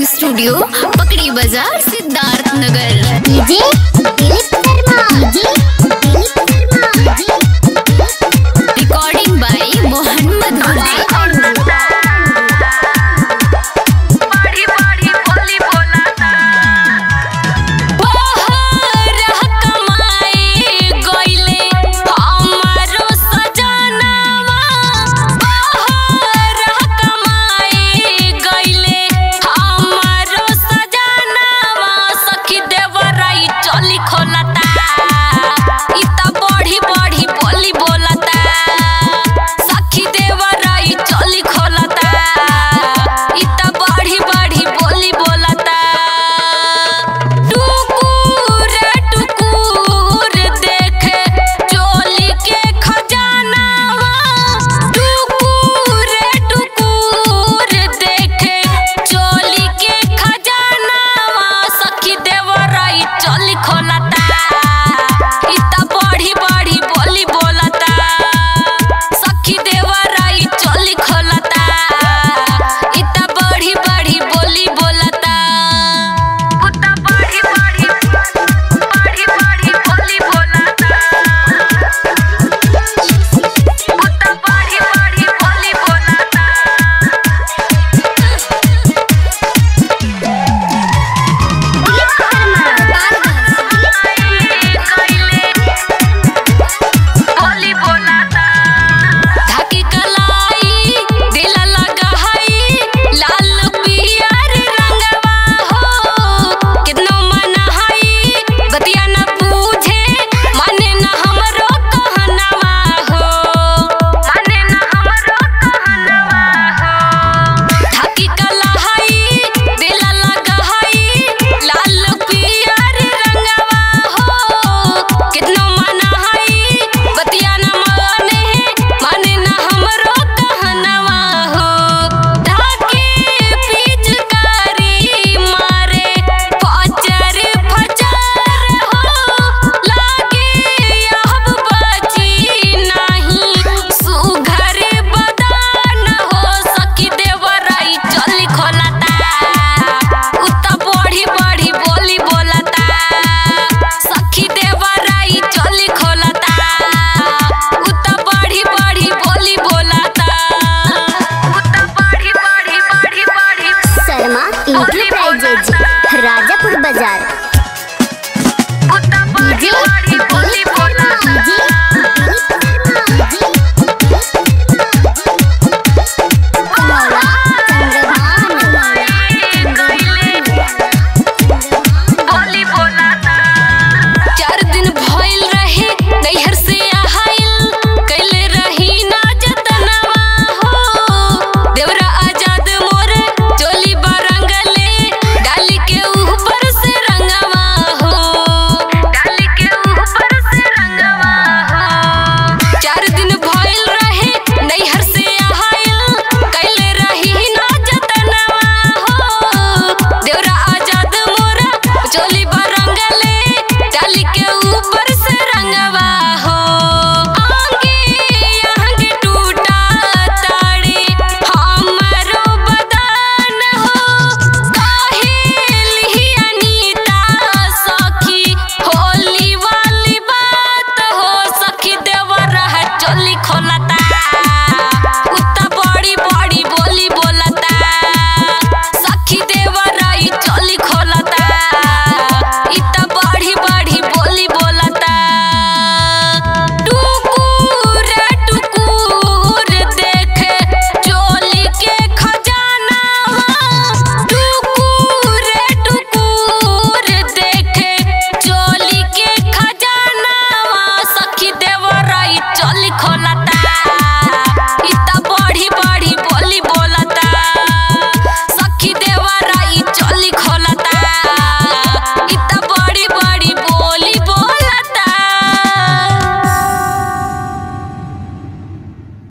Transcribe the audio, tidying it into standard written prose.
Film studio, पकड़ी बाजार, सिद्धार्थ नगर।